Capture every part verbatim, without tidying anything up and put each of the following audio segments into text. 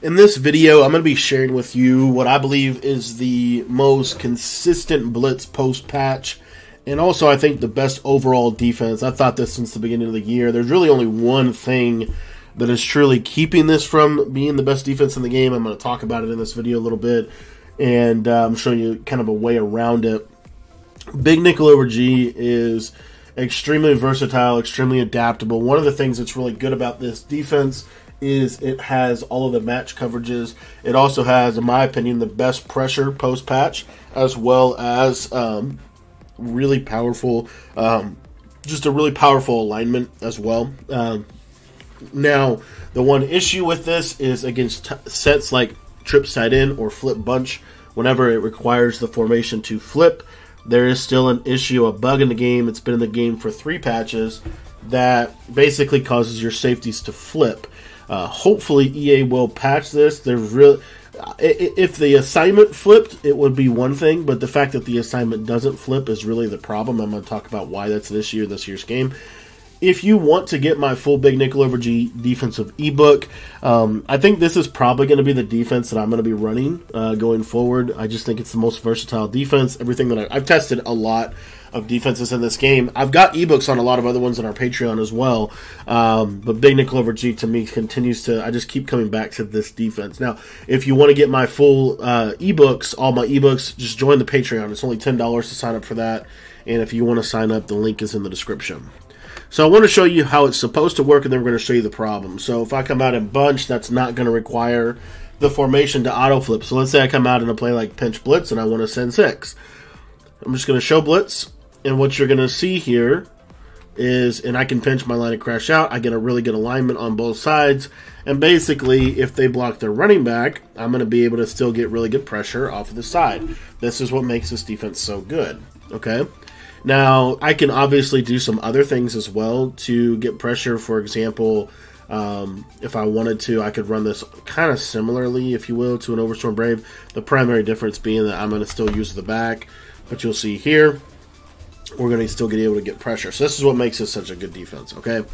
In this video, I'm going to be sharing with you what I believe is the most consistent blitz post-patch, and also I think the best overall defense. I thought this since the beginning of the year. There's really only one thing that is truly keeping this from being the best defense in the game. I'm going to talk about it in this video a little bit, and I'm um, showing you kind of a way around it. Big Nickel Over G is extremely versatile, extremely adaptable. One of the things that's really good about this defense is it has all of the match coverages. It also has, in my opinion, the best pressure post-patch, as well as um, really powerful, um, just a really powerful alignment as well. Um, now, the one issue with this is against t sets like trip side in or flip bunch. Whenever it requires the formation to flip, there is still an issue, a bug in the game. It's been in the game for three patches that basically causes your safeties to flip. Uh, hopefully E A will patch this. They're really, if the assignment flipped, it would be one thing, but the fact that the assignment doesn't flip is really the problem. I'm going to talk about why that's this year, this year's game. If you want to get my full Big Nickel Over G defensive ebook, um, I think this is probably going to be the defense that I'm going to be running uh, going forward. I just think it's the most versatile defense. Everything that I, I've tested a lot of defenses in this game. I've got ebooks on a lot of other ones on our Patreon as well. Um, but Big Nickel Over G to me continues to, I just keep coming back to this defense. Now, if you want to get my full uh, ebooks, all my ebooks, just join the Patreon. It's only ten dollars to sign up for that. And if you want to sign up, the link is in the description. So I want to show you how it's supposed to work, and then we're going to show you the problem. So if I come out in bunch, that's not going to require the formation to auto flip. So let's say I come out in a play like Pinch Blitz and I want to send six. I'm just going to show Blitz. And what you're going to see here is, and I can pinch my line and crash out. I get a really good alignment on both sides. And basically, if they block their running back, I'm going to be able to still get really good pressure off of the side. This is what makes this defense so good. Okay. Now, I can obviously do some other things as well to get pressure. For example, um, if I wanted to, I could run this kind of similarly, if you will, to an Overstorm Brave. The primary difference being that I'm going to still use the back, but you'll see here, we're going to still be able to get pressure. So this is what makes this such a good defense, okay?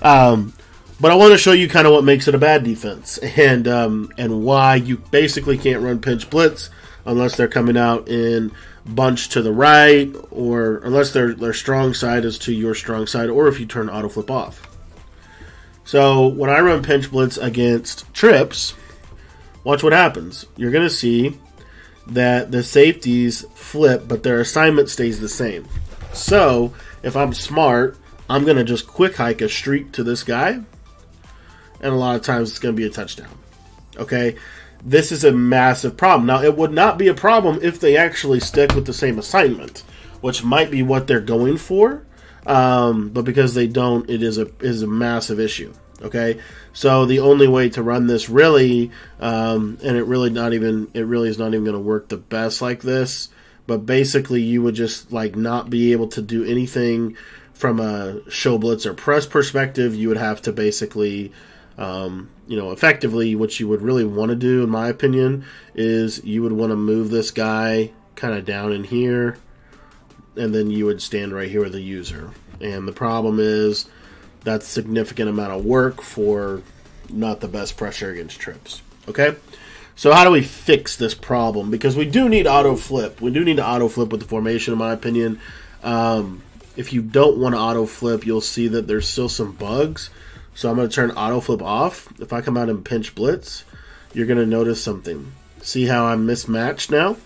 Um, but I want to show you kind of what makes it a bad defense, and um, and why you basically can't run Pinch Blitz unless they're coming out in bunch to the right, or unless their their strong side is to your strong side, or if you turn auto flip off. So when I run Pinch Blitz against trips, watch what happens. You're going to see that the safeties flip, but their assignment stays the same. So if I'm smart, I'm going to just quick hike a streak to this guy, and a lot of times it's going to be a touchdown. Okay, this is a massive problem. Now, it would not be a problem if they actually stick with the same assignment, which might be what they're going for, um, but because they don't, it is a is a massive issue. Okay, so the only way to run this really, um, and it really not even it really is not even going to work the best like this. But basically, you would just like not be able to do anything from a show blitz or press perspective. You would have to basically, um, you know, effectively, what you would really want to do, in my opinion, is you would want to move this guy kind of down in here, and then you would stand right here with the user. And the problem is that's a significant amount of work for not the best pressure against trips. Okay. So how do we fix this problem? Because we do need auto flip. We do need to auto flip with the formation, in my opinion. Um, if you don't want to auto flip, you'll see that there's still some bugs. So I'm going to turn auto flip off. If I come out and Pinch Blitz, you're going to notice something. See how I'm mismatched now?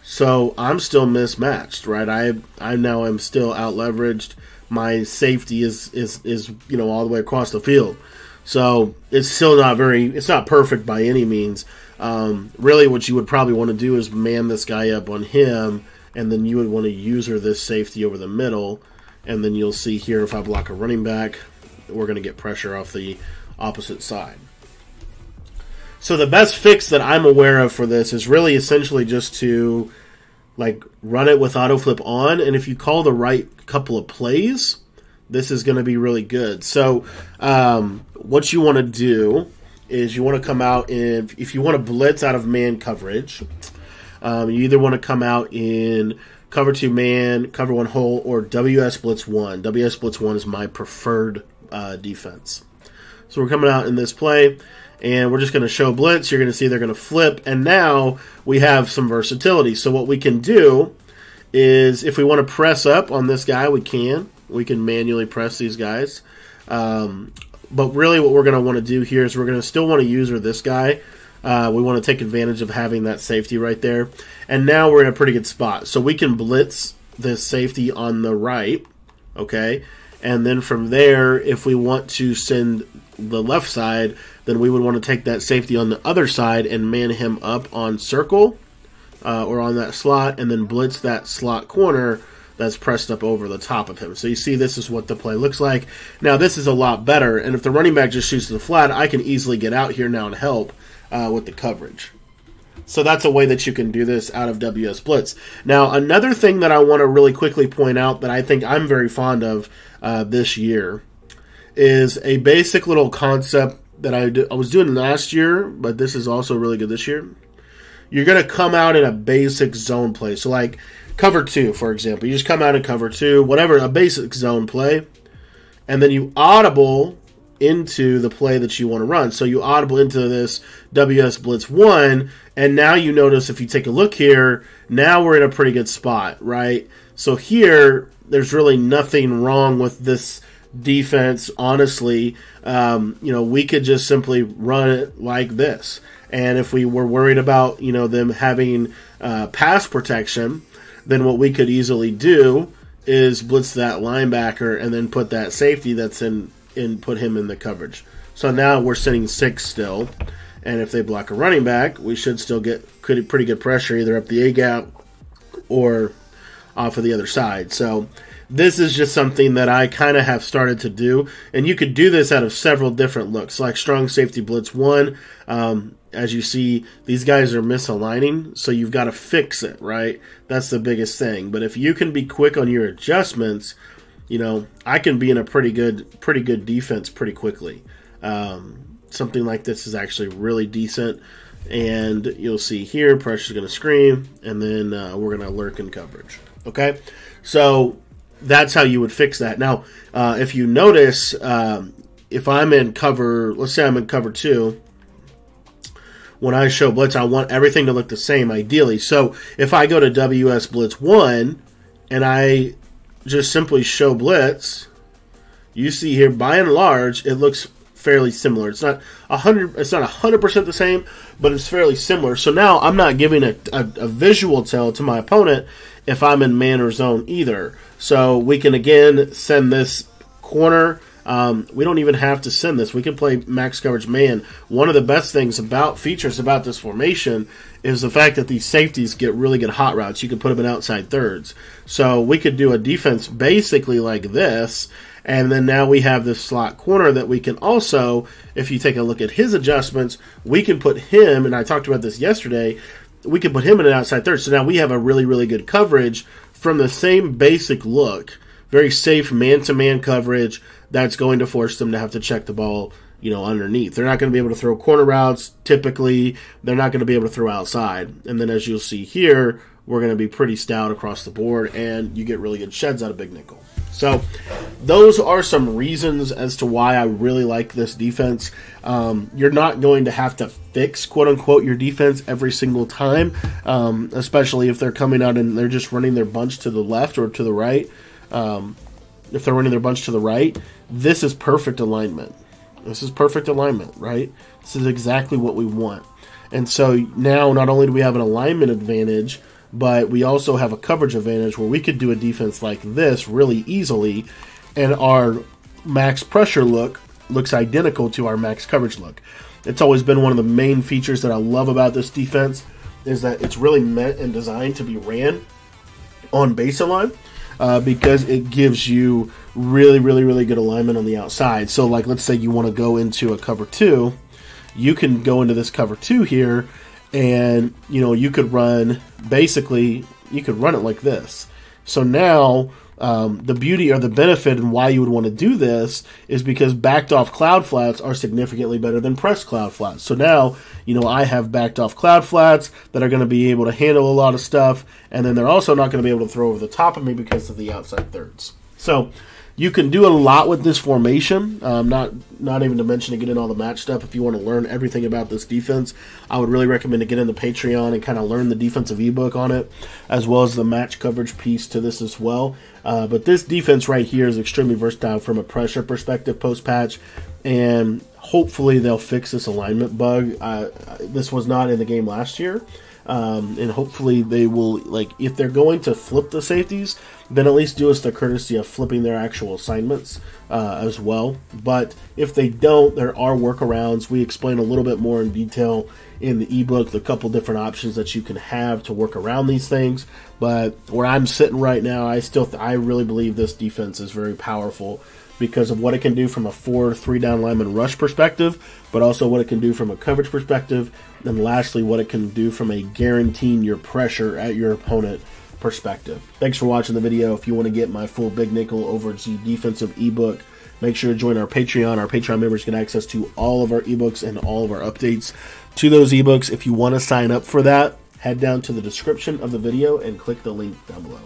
So I'm still mismatched, right? I I now am still out leveraged. My safety is is is you know all the way across the field. So it's still not very, it's not perfect by any means. Um, really what you would probably want to do is man this guy up on him, and then you would want to user this safety over the middle. And then you'll see here, if I block a running back, we're going to get pressure off the opposite side. So the best fix that I'm aware of for this is really essentially just to like run it with auto flip on. And if you call the right couple of plays, this is going to be really good. So um, what you want to do is you want to come out in, if you want to blitz out of man coverage, um, you either want to come out in cover two man, cover one hole, or W S Blitz One. W S Blitz One is my preferred uh, defense. So we're coming out in this play, and we're just going to show blitz. You're going to see they're going to flip, and now we have some versatility. So what we can do is if we want to press up on this guy, we can. We can manually press these guys. Um, but really what we're going to want to do here is we're going to still want to user this guy. Uh, we want to take advantage of having that safety right there. And now we're in a pretty good spot. So we can blitz this safety on the right, okay? And then from there, if we want to send the left side, then we would want to take that safety on the other side and man him up on circle uh, or on that slot, and then blitz that slot corner that's pressed up over the top of him. So you see, this is what the play looks like. Now this is a lot better, and if the running back just shoots to the flat, I can easily get out here now and help uh, with the coverage. So that's a way that you can do this out of W S Blitz. Now, another thing that I want to really quickly point out that I think I'm very fond of uh, this year is a basic little concept that I, do, I was doing last year, but this is also really good this year. You're going to come out in a basic zone play. So like cover two, for example. You just come out in cover two, whatever, a basic zone play, and then you audible into the play that you want to run. So you audible into this W S Blitz one, and now you notice if you take a look here, now we're in a pretty good spot, right? So here, there's really nothing wrong with this defense, honestly. Um, you know, we could just simply run it like this. And if we were worried about, you know, them having uh, pass protection, then what we could easily do is blitz that linebacker and then put that safety that's in and put him in the coverage. So now we're sitting six still, and if they block a running back, we should still get pretty good pressure either up the A-gap or off of the other side. So this is just something that I kind of have started to do, and you could do this out of several different looks, like strong safety blitz one. Um, as you see, these guys are misaligning, so you've got to fix it, right? That's the biggest thing. But if you can be quick on your adjustments, you know, I can be in a pretty good, pretty good defense pretty quickly. Um, something like this is actually really decent, and you'll see here, pressure's going to scream, and then uh, we're going to lurk in coverage. Okay, so that's how you would fix that. Now, uh, if you notice, um, if I'm in cover, let's say I'm in cover two. When I show blitz, I want everything to look the same, ideally. So if I go to W S Blitz one, and I just simply show blitz, you see here, by and large, it looks fairly similar. It's not a hundred, it's not a hundred percent the same, but it's fairly similar. So now I'm not giving a, a, a visual tell to my opponent if I'm in man or zone either. So we can again send this corner. Um, we don't even have to send this. We can play max coverage man. One of the best things about features about this formation is the fact that these safeties get really good hot routes. You can put them in outside thirds. So we could do a defense basically like this, and then now we have this slot corner that we can also, if you take a look at his adjustments, we can put him, and I talked about this yesterday, we can put him in an outside third. So now we have a really, really good coverage from the same basic look. Very safe man-to-man coverage that's going to force them to have to check the ball, you know, underneath. They're not going to be able to throw corner routes, typically. They're not going to be able to throw outside. And then as you'll see here, we're going to be pretty stout across the board, and you get really good sheds out of Big Nickel. So those are some reasons as to why I really like this defense. Um, you're not going to have to fix, quote-unquote, your defense every single time, um, especially if they're coming out and they're just running their bunch to the left or to the right. Um, if they're running their bunch to the right, this is perfect alignment. This is perfect alignment, right? This is exactly what we want. And so now not only do we have an alignment advantage, but we also have a coverage advantage where we could do a defense like this really easily, and our max pressure look looks identical to our max coverage look. It's always been one of the main features that I love about this defense is that it's really meant and designed to be ran on base align. Uh, because it gives you really, really, really good alignment on the outside. So, like, let's say you want to go into a cover two. You can go into this cover two here, and, you know, you could run, basically, you could run it like this. So now, um, the beauty or the benefit and why you would want to do this is because backed off cloud flats are significantly better than pressed cloud flats. So now, you know, I have backed off cloud flats that are going to be able to handle a lot of stuff, and then they're also not going to be able to throw over the top of me because of the outside thirds. So You can do a lot with this formation, um, not not even to mention to get in all the match stuff. If you want to learn everything about this defense, I would really recommend to get in the Patreon and kind of learn the defensive ebook on it, as well as the match coverage piece to this as well. Uh, but this defense right here is extremely versatile from a pressure perspective post-patch, and hopefully they'll fix this alignment bug. Uh, this was not in the game last year. Um, and hopefully they will, like, if they're going to flip the safeties, then at least do us the courtesy of flipping their actual assignments uh, as well. But if they don't, there are workarounds. We explain a little bit more in detail in the ebook the couple different options that you can have to work around these things. But where I'm sitting right now, I still th I really believe this defense is very powerful because of what it can do from a four, three down lineman rush perspective, but also what it can do from a coverage perspective, and lastly, what it can do from a guaranteeing your pressure at your opponent perspective. Thanks for watching the video. If you want to get my full Big Nickel Over G defensive ebook, make sure to join our Patreon. Our Patreon members get access to all of our ebooks and all of our updates to those ebooks. If you want to sign up for that, head down to the description of the video and click the link down below.